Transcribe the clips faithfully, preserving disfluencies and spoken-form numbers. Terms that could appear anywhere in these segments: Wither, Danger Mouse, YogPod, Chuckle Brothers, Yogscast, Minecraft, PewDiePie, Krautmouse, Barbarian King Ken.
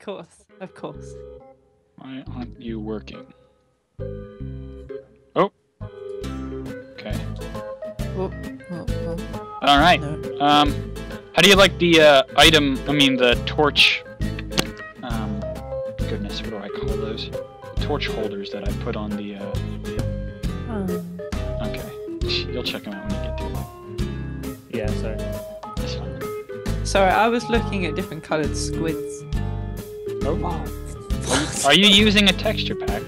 Of course, of course. Why aren't you working? Oh. Okay. Whoa, whoa, whoa. All right. No. Um, how do you like the uh, item? I mean, the torch. Um, goodness, what do I call those? The torch holders that I put on the. Uh... Oh. Okay. You'll check them out when you get there. Yeah. Sorry. That's fine. Sorry, I was looking at different colored squids. Oh. Wow. Are you using a texture pack?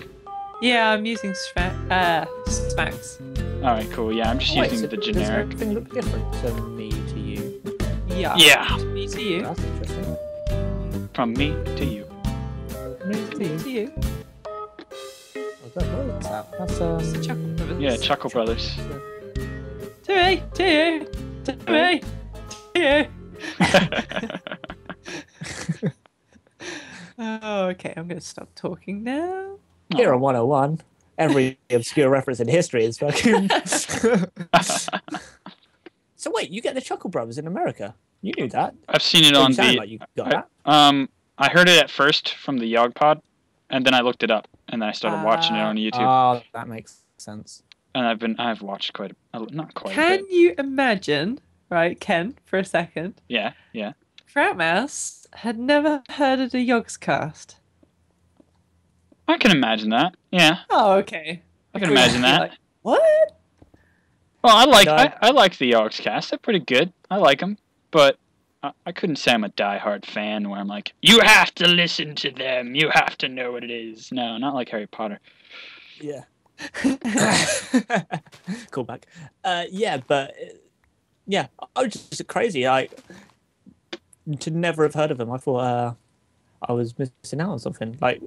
Yeah, I'm using uh, smacks. Alright, cool. Yeah, I'm just oh, wait, using so the generic. Does everything look different from me to you? Yeah. Yeah. From me to you. That's interesting. From me to you. From me to you. To you. Oh, that that. That's um... It's the Chuckle Brothers. Yeah, Chuckle Brothers. To me, to you, to me, to you. Oh, okay, I'm going to stop talking now. Here on one oh one, every obscure reference in history is fucking... So wait, you get the Chuckle Brothers in America. You knew that. I've seen it, it on the... Like you got I, that. Um, I heard it at first from the YogPod, and then I looked it up, and then I started uh, watching it on YouTube. Oh, that makes sense. And I've been, I've watched quite a... Not quite Can a bit. You imagine, right, Ken, for a second? Yeah, yeah. Krautmouse had never heard of the Yogscast. I can imagine that. Yeah. Oh, okay. I can imagine that. Like, what? Well, I like no. I, I like the Yogscast. They're pretty good. I like them, but I, I couldn't say I'm a diehard fan where I'm like, you have to listen to them. You have to know what it is. No, not like Harry Potter. Yeah. Cool back. Uh, yeah, but yeah, I was just crazy. I. To never have heard of him, I thought uh, I was missing out on something. Like,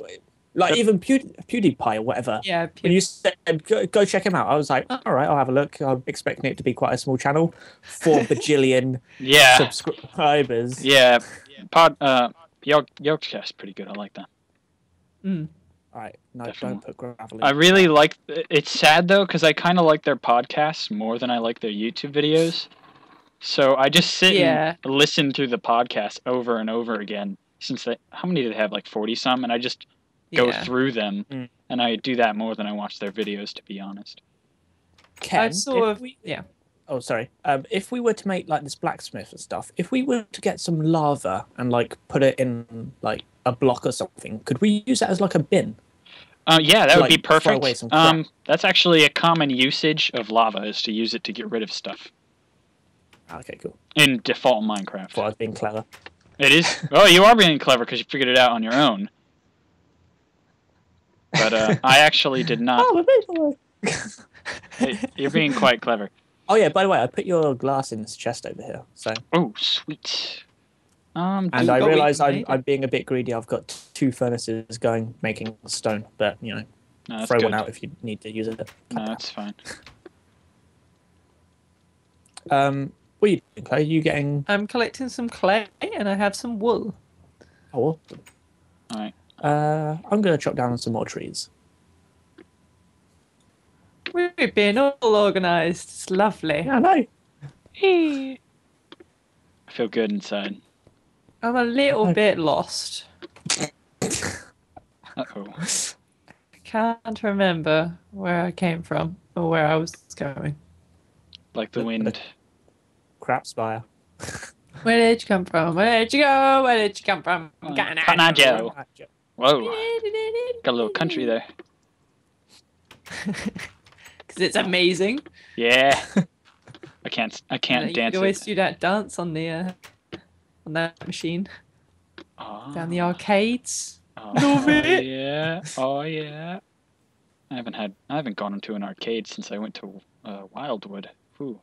like even Pew PewDiePie or whatever. Yeah. Pew when you said go, go check him out, I was like, oh, all right, I'll have a look. I'm expecting it to be quite a small channel, four bajillion yeah. subscribers. Yeah. Pod, uh, Yogscast pretty good. I like that. Mm. All right, no, definitely. Don't put gravel in. I really like. It's sad though, because I kind of like their podcasts more than I like their YouTube videos. So I just sit yeah. and listen through the podcast over and over again. Since they, how many do they have? Like forty some, and I just go yeah. through them, mm. and I do that more than I watch their videos, to be honest. Ken, I saw if we, yeah. Oh, sorry. Um, if we were to make like this blacksmith and stuff, if we were to get some lava and like put it in like a block or something, could we use that as like a bin? Uh, yeah, that to, would like, be perfect. Um, that's actually a common usage of lava is to use it to get rid of stuff. Okay, cool. In default Minecraft. Well, I've been clever. It is. Oh, you are being clever because you figured it out on your own. But uh, I actually did not. Oh, it, you're being quite clever. Oh yeah. By the way, I put your glass in this chest over here. So. Oh, sweet. Um. And I realise I'm I'm being a bit greedy. I've got two furnaces going making stone, but you know, no, throw good. one out if you need to use it. No, that's fine. um. What are you doing, Clay? Are you getting... I'm collecting some clay, and I have some wool. Oh, awesome. All right. Uh, I'm going to chop down some more trees. We've been all organised. It's lovely. I know. Hey. I feel good inside. I'm a little bit lost. Uh-oh. I can't remember where I came from or where I was going. Like the wind... Crap spire. Where did you come from? Where did you go? Where did you come from? Oh, Kanajo. Whoa. Got a little country there. Because it's amazing. Yeah. I can't. I can't you dance. You always it. do that dance on the uh, on that machine. Oh. Down the arcades. Oh, Love it. Yeah. Oh yeah. I haven't had. I haven't gone into an arcade since I went to uh, Wildwood. Ooh.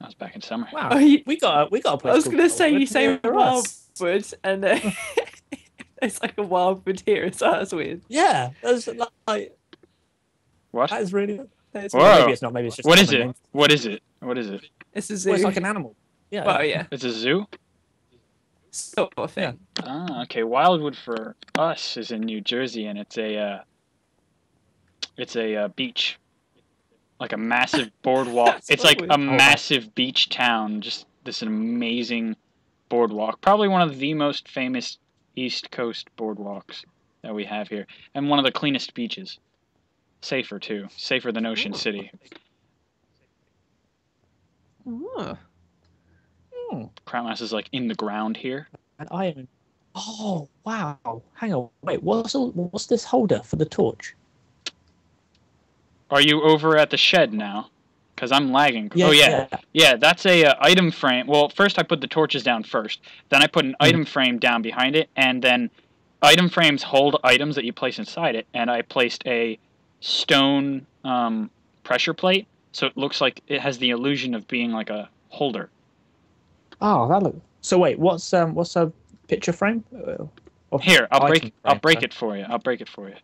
I was back in summer. Wow, oh, you, we got a, we got a place. I was going to say Wildwood. You say Wildwood, and uh, it's like a Wildwood here. So that's weird. Yeah, that's like what? That is really. That's maybe it's not. Maybe it's just. What is it? Name. What is it? What is it? It's a zoo. Well, it's like an animal. Yeah. Well, yeah. It's a zoo. Sort of thing. Yeah. Ah, okay. Wildwood for us is in New Jersey, and it's a uh, it's a uh, beach. Like a massive boardwalk. It's like a massive beach town. Just this amazing boardwalk. Probably one of the most famous East Coast boardwalks that we have here. And one of the cleanest beaches. Safer, too. Safer than Ocean Ooh. City. Oh. Mm. Krautmouse is, like, in the ground here. And I am... Oh, wow. Hang on. Wait, what's, a, what's this holder for the torch? Are you over at the shed now? Because I'm lagging. Yeah, oh, yeah. yeah. Yeah, that's a uh, item frame. Well, first I put the torches down first. Then I put an mm. item frame down behind it. And then item frames hold items that you place inside it. And I placed a stone um, pressure plate. So it looks like it has the illusion of being like a holder. Oh, that looks... So wait, what's um, what's a picture frame? Or Here, I'll break. Frame, I'll break so. it for you. I'll break it for you.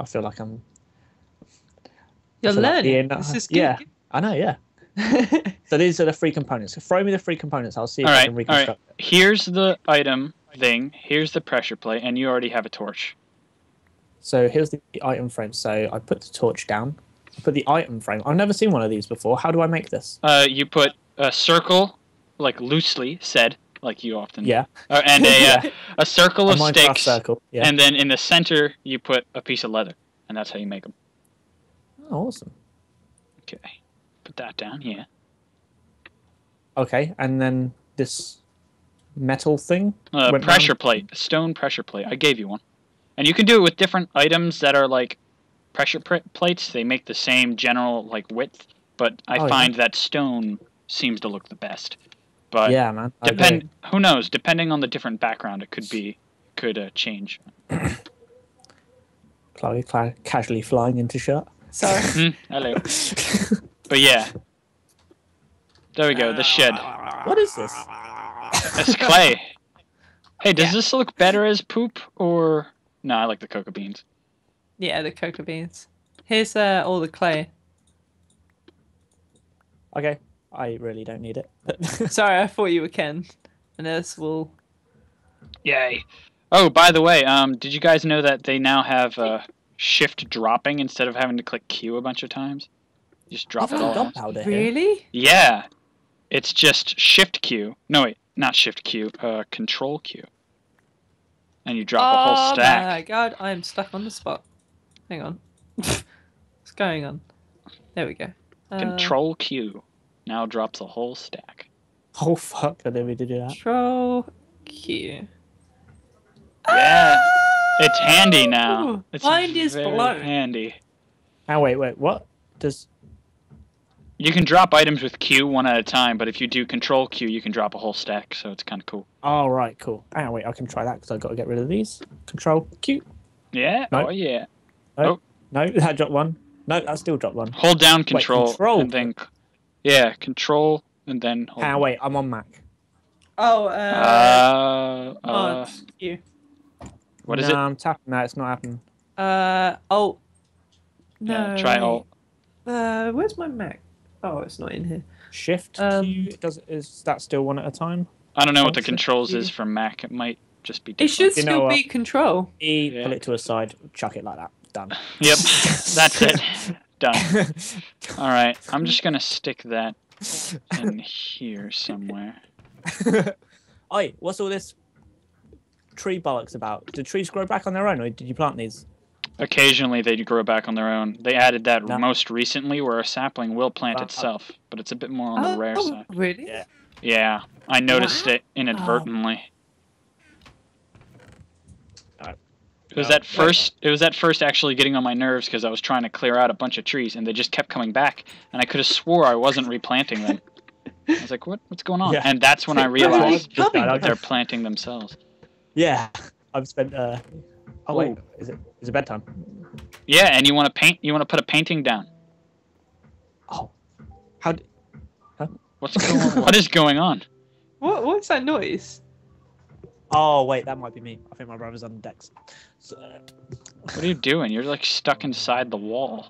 I feel like I'm. You're learning. Like this is good. Yeah, I know. Yeah. So these are the three components. So throw me the three components. I'll see if all right, I can reconstruct. All right. It. Here's the item thing. Here's the pressure plate, and you already have a torch. So here's the item frame. So I put the torch down. I put the item frame. I've never seen one of these before. How do I make this? Uh, you put a circle. Like loosely said, like you often. Yeah. Do. Uh, and a yeah. uh, a circle of a Minecraft sticks, circle. Yeah. And then in the center you put a piece of leather, and that's how you make them. Oh, awesome. Okay, put that down. Yeah. Okay, and then this metal thing. Uh, pressure down. plate, a stone pressure plate. I gave you one, and you can do it with different items that are like pressure pr plates. They make the same general like width, but I oh, find yeah. that stone seems to look the best. But yeah, man. I depend. Agree. Who knows? Depending on the different background, it could be could uh, change. Chloe ca casually flying into shot. Sorry. Mm, hello. But yeah, there we go. The shed. What is this? It's clay. Hey, does yeah. this look better as poop or no? I like the cocoa beans. Yeah, the cocoa beans. Here's uh, all the clay. Okay. I really don't need it. Sorry, I thought you were Ken. And this will... Yay. Oh, by the way, um, did you guys know that they now have uh, shift dropping instead of having to click Q a bunch of times? You just drop I've it all. Gunpowder really? Here. Yeah. It's just shift Q. No, wait, not shift Q. Uh, control Q. And you drop oh, a whole stack. Oh my god, I am stuck on the spot. Hang on. What's going on? There we go. Uh... Control Q. Now drops a whole stack. Oh fuck! I didn't mean to do that. Control Q. Yeah, oh! It's handy now. It's Mind is blown. Handy. Oh wait, wait, what does? You can drop items with Q one at a time, but if you do Control Q, you can drop a whole stack. So it's kind of cool. All right, cool. Oh wait, I can try that because I've got to get rid of these. Control Q. Yeah. Nope. Oh yeah. Nope. Oh no, that dropped one. No, that still dropped one. Hold down Control, wait, control. and then. Yeah, control and then. Hold ah, wait, I'm on Mac. Oh, uh. Uh. uh you. What is no, it? I'm tapping that. It's not happening. Uh, alt. No. Yeah, try alt. Uh, where's my Mac? Oh, it's not in here. Shift um, Q. Does is that still one at a time? I don't know what the controls Q. is for Mac. It might just be different. It should still you know be control. E. Yeah. Pull it to a side. Chuck it like that. Done. Yep. That's it. Done. All right, I'm just gonna stick that in here somewhere. Oi, what's all this tree bollocks about? Do trees grow back on their own, or did you plant these? Occasionally, they do grow back on their own. They added that no. most recently, where a sapling will plant uh, itself, but it's a bit more on the uh, rare oh, side. Really? Yeah. Yeah, I noticed wow. it inadvertently. Uh, It was that first. It was that first actually getting on my nerves because I was trying to clear out a bunch of trees and they just kept coming back and I could have swore I wasn't replanting them. I was like, what? What's going on? Yeah. And that's when I realized that they're, they're planting themselves. Yeah, I've spent. Uh... Oh Ooh. wait, is it is it bedtime? Yeah, and you want to paint? You want to put a painting down? Oh, how? Do... Huh? What's going on? What is going on? What? What's that noise? Oh, wait, that might be me. I think my brother's on the decks. So... What are you doing? You're, like, stuck inside the wall.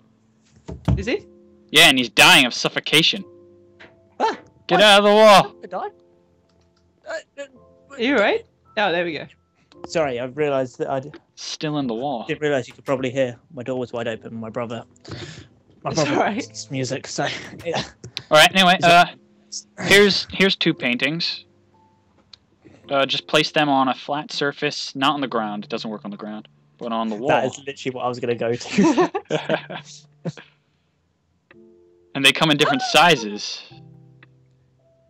Is he? Yeah, and he's dying of suffocation. Ah, Get what? out of the wall! I died. Are you alright? Oh, there we go. Sorry, I've realised that I... Still in the wall. I didn't realise you could probably hear. My door was wide open. My brother... My it's brother right. likes music, so... Yeah. Alright, anyway, Is uh... It... Here's, here's two paintings. Uh, just place them on a flat surface, not on the ground. It doesn't work on the ground, but on the wall. That is literally what I was going to go to. And they come in different sizes.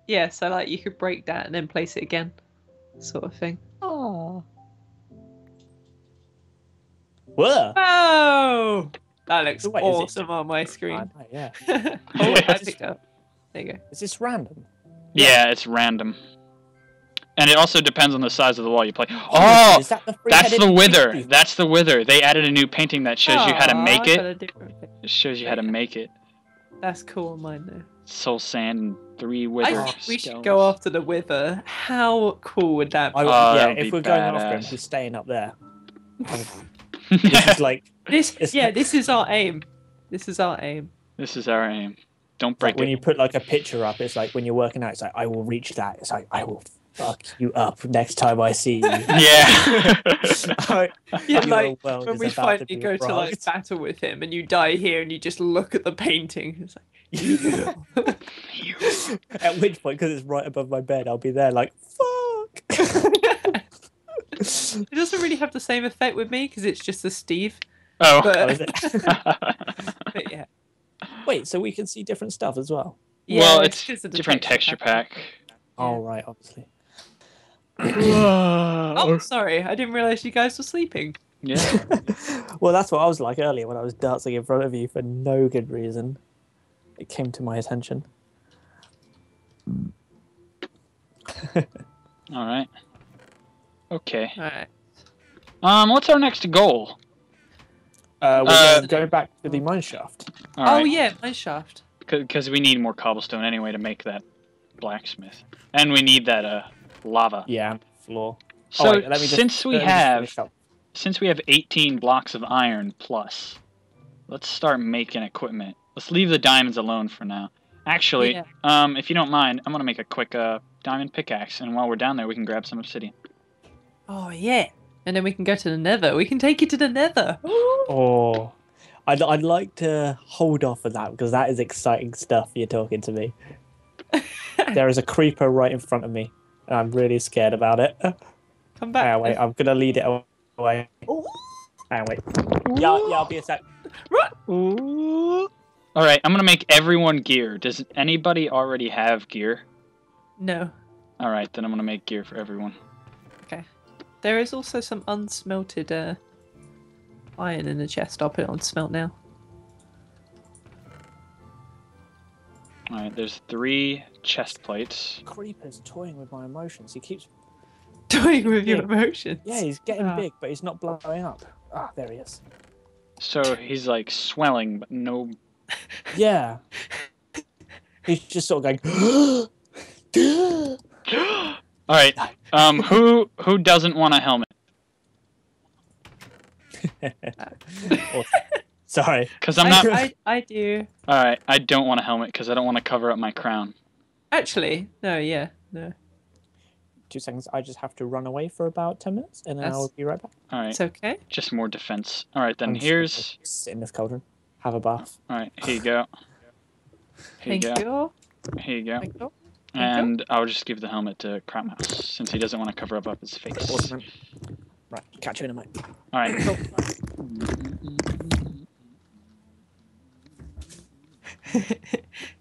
Yeah, so like you could break that and then place it again, sort of thing. Oh. Whoa! Oh, that looks Wait, awesome on my screen. I know, yeah. Oh, I picked up. There you go. Is this random? Yeah, it's random. And it also depends on the size of the wall you play. Oh, Is that the that's the Wither. Painting? That's the Wither. They added a new painting that shows oh, you how to make it. It shows you how to make it. That's cool on mine though. Soul sand and three wither. I think we stones. should go after the Wither. How cool would that be? Uh, yeah, if be we're badass. going after him, just staying up there. This is like this. Yeah, this is our aim. This is our aim. This is our aim. Don't break like it. When you put like a picture up, it's like when you're working out, it's like I will reach that. It's like I will fuck you up next time I see you. Yeah. I, yeah, like when we finally go to like battle with him, and you die here, and you just look at the painting. It's like. Yeah. At which point, because it's right above my bed, I'll be there like, fuck. It doesn't really have the same effect with me because it's just a Steve. Oh. But... oh is it? But yeah. Wait, so we can see different stuff as well? Yeah, well, it's, it's a different texture pack. pack. Oh, right, obviously. Oh, sorry. I didn't realise you guys were sleeping. Yeah. Well, that's what I was like earlier when I was dancing in front of you for no good reason. It came to my attention. All right. Okay. All right. Um, what's our next goal? Uh, we're uh, going back to the mineshaft. Right. Oh yeah, mineshaft. Because we need more cobblestone anyway to make that blacksmith, and we need that uh lava. Yeah. Floor. So oh, wait, let me just, since we have since we have eighteen blocks of iron plus, let's start making equipment. Let's leave the diamonds alone for now. Actually, yeah. um, if you don't mind, I'm going to make a quick uh, diamond pickaxe. And while we're down there, we can grab some obsidian. Oh, yeah. And then we can go to the nether. We can take you to the nether. Ooh. Oh, I'd, I'd like to hold off on that because that is exciting stuff. You're talking to me. There is a creeper right in front of me. And I'm really scared about it. Come back. Hang on, wait, I'm going to lead it away. Ooh. Hang on, wait. Yeah, yeah, I'll be a sec. Ooh. All right, I'm going to make everyone gear. Does anybody already have gear? No. All right, then I'm going to make gear for everyone. Okay. There is also some unsmelted uh, iron in the chest. I'll put it on smelt now. All right, there's three chest plates. Creeper's toying with my emotions. He keeps... Toying with your emotions? Yeah, he's getting ah. big, but he's not blowing up. Ah, there he is. So he's, like, swelling, but no... Yeah. He's just sort of going. All right. Um, who who doesn't want a helmet? Or, sorry, because I'm not. I, I, I do. All right, I don't want a helmet because I don't want to cover up my crown. Actually, no. Yeah, no. Two seconds. I just have to run away for about ten minutes, and then That's... I'll be right back. All right. It's okay. Just more defense. All right, then I'm here's. Sit in this cauldron. Have a bath. All right, here you go. Here you Thank go. You. Here you go. Thank you. And Thank I'll just give the helmet to Krautmouse since he doesn't want to cover up, up his face. Awesome. Right, catch you in a minute. All right. Cool.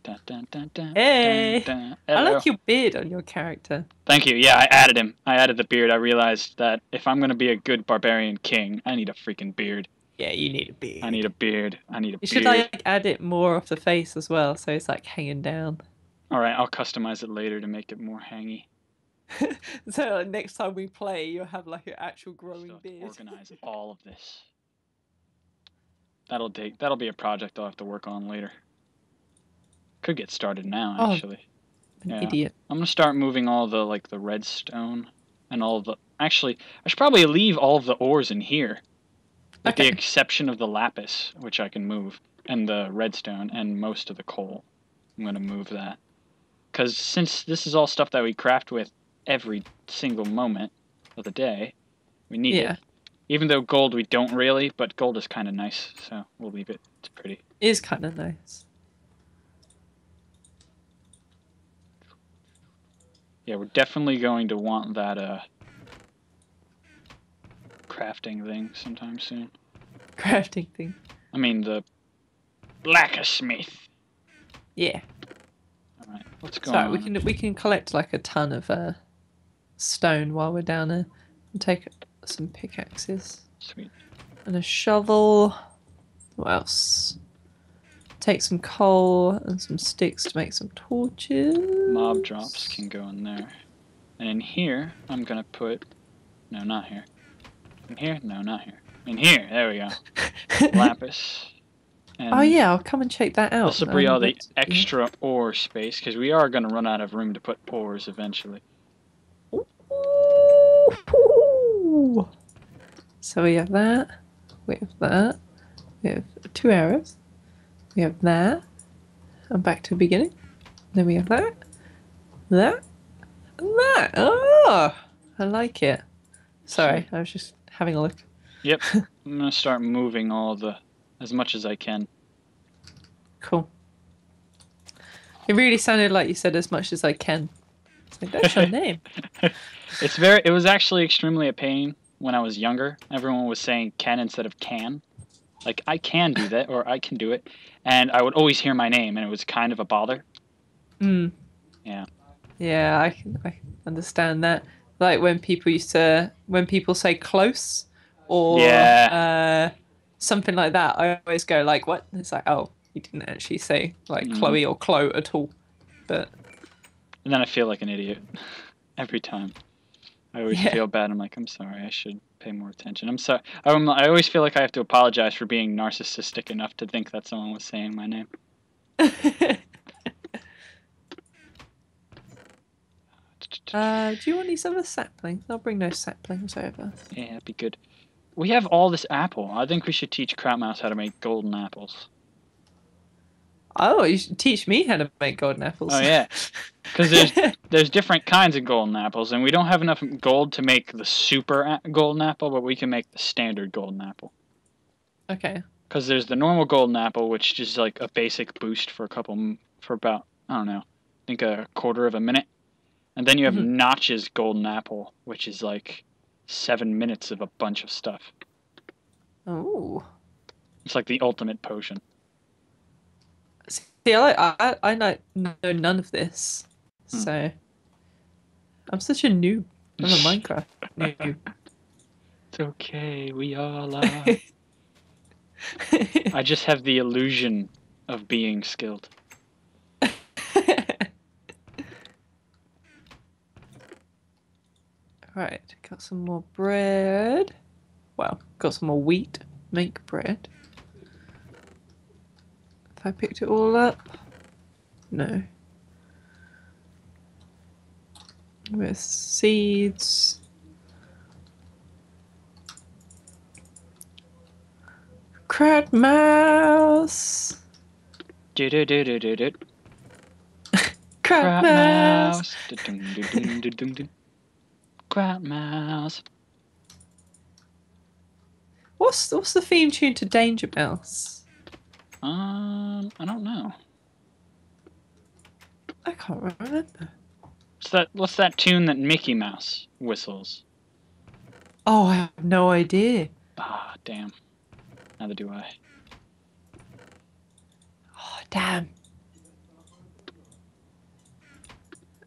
Dun, dun, dun, dun, hey, dun, dun. I like your beard on your character. Thank you. Yeah, I added him. I added the beard. I realized that if I'm gonna be a good barbarian king, I need a freaking beard. Yeah, you need a beard. I need a beard. I need a you beard. You should like add it more off the face as well, so it's like hanging down. All right, I'll customize it later to make it more hangy. So like, next time we play, you'll have like an actual growing Still beard. Organize all of this. That'll take. That'll be a project I'll have to work on later. Could get started now, actually. Oh, an yeah. idiot. I'm gonna start moving all the like the redstone and all the. Actually, I should probably leave all of the ores in here. With okay. the exception of the lapis, which I can move, and the redstone, and most of the coal. I'm going to move that. Because since this is all stuff that we craft with every single moment of the day, we need yeah. it. Even though gold we don't really, but gold is kind of nice, so we'll leave it. It's pretty. It is kind of nice. Yeah, we're definitely going to want that uh, crafting thing sometime soon. Crafting thing? I mean, the blacksmith. Yeah. All right, let's go. Sorry, on. we can we can collect like a ton of uh, stone while we're down there, and take some pickaxes. Sweet. And a shovel. What else? Take some coal and some sticks to make some torches. Mob drops can go in there. And in here, I'm gonna put... No, not here. In here? No, not here. In here! There we go. Lapis. And oh yeah, I'll come and check that out. This will bring all the extra ore space, because we are gonna run out of room to put ores eventually. Ooh. So we have that. We have that. We have two arrows. We have that, and back to the beginning. Then we have that, that, and that. Oh, I like it. Sorry, I was just having a look. Yep, I'm gonna start moving all the, as much as I can. Cool. It really sounded like you said as much as I can. It's like, that's your name. It's very, it was actually extremely a pain when I was younger. Everyone was saying Ken instead of can. Like, I can do that, or I can do it. And I would always hear my name, and it was kind of a bother. Mm. Yeah. Yeah, I can, I can understand that. Like, when people used to... When people say close, or yeah. uh, something like that, I always go, like, what? And it's like, oh, you didn't actually say, like, mm. Chloe or Chloe at all. But... And then I feel like an idiot. Every time. I always yeah. feel bad. I'm like, I'm sorry, I should... pay more attention. I'm sorry. I'm, I always feel like I have to apologize for being narcissistic enough to think that someone was saying my name. uh, do you want these other saplings? I'll bring those saplings over. Yeah, that'd be good. We have all this apple. I think we should teach Krautmouse how to make golden apples. Oh, you should teach me how to make golden apples. Oh, yeah. Because there's, there's different kinds of golden apples, and we don't have enough gold to make the super golden apple, but we can make the standard golden apple. Okay. Because there's the normal golden apple, which is like a basic boost for a couple, for about, I don't know, I think a quarter of a minute. And then you have mm-hmm. Notch's golden apple, which is like seven minutes of a bunch of stuff. Oh. It's like the ultimate potion. See, I, I, I know none of this, hmm. so I'm such a noob. I'm a Minecraft noob. It's okay, we all are. I just have the illusion of being skilled. Alright, got some more bread. Well, got some more wheat. Make bread. I picked it all up. No. With seeds. Krautmouse. Do do do do do do. Krautmouse. Krautmouse. What's what's the theme tune to Danger Mouse? Um, I don't know. I can't remember. What's that, what's that tune that Mickey Mouse whistles? Oh, I have no idea. Ah, damn. Neither do I. Oh, damn.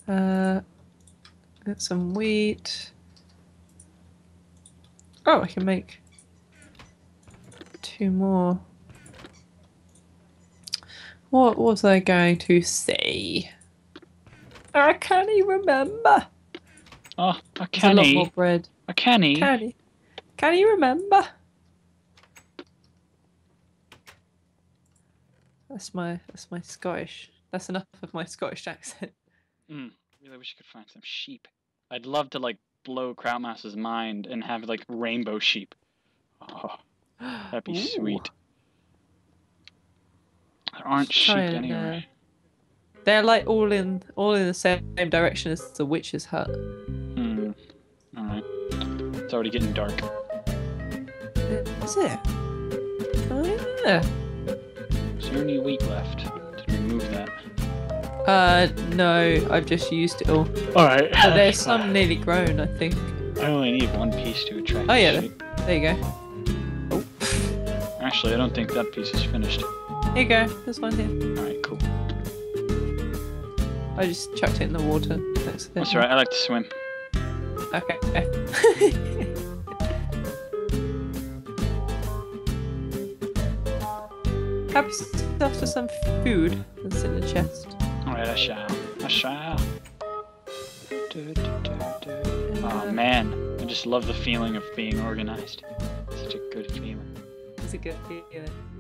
Uh, get some wheat. Oh, I can make two more. What was I going to say? I can't even remember. Oh, I can't. A lot more bread. I can't. Can't. Can you remember? That's my that's my Scottish. That's enough of my Scottish accent. Mm, really wish I could find some sheep. I'd love to like blow Krautmouse's mind and have like rainbow sheep. Oh, that'd be Ooh. sweet. There aren't sheep anywhere. Uh, they're like all in all in the same direction as the witch's hut. Hmm. Alright. It's already getting dark. Is it? Oh yeah. Is there any wheat left? Did we move that? Uh, no, I've just used it all. Alright. Oh, there's some nearly grown, I think. I only need one piece to attract. Oh yeah, shape. There you go. Oh. Actually, I don't think that piece is finished. Here you go, there's one here. Alright, cool. I just chucked it in the water. That's, That's alright, I like to swim. Okay. Have yourself to some food that's in the chest. Alright, I shall. I shall. Du, du, du, du. Oh man, I just love the feeling of being organized. Such a good feeling. It's a good feeling.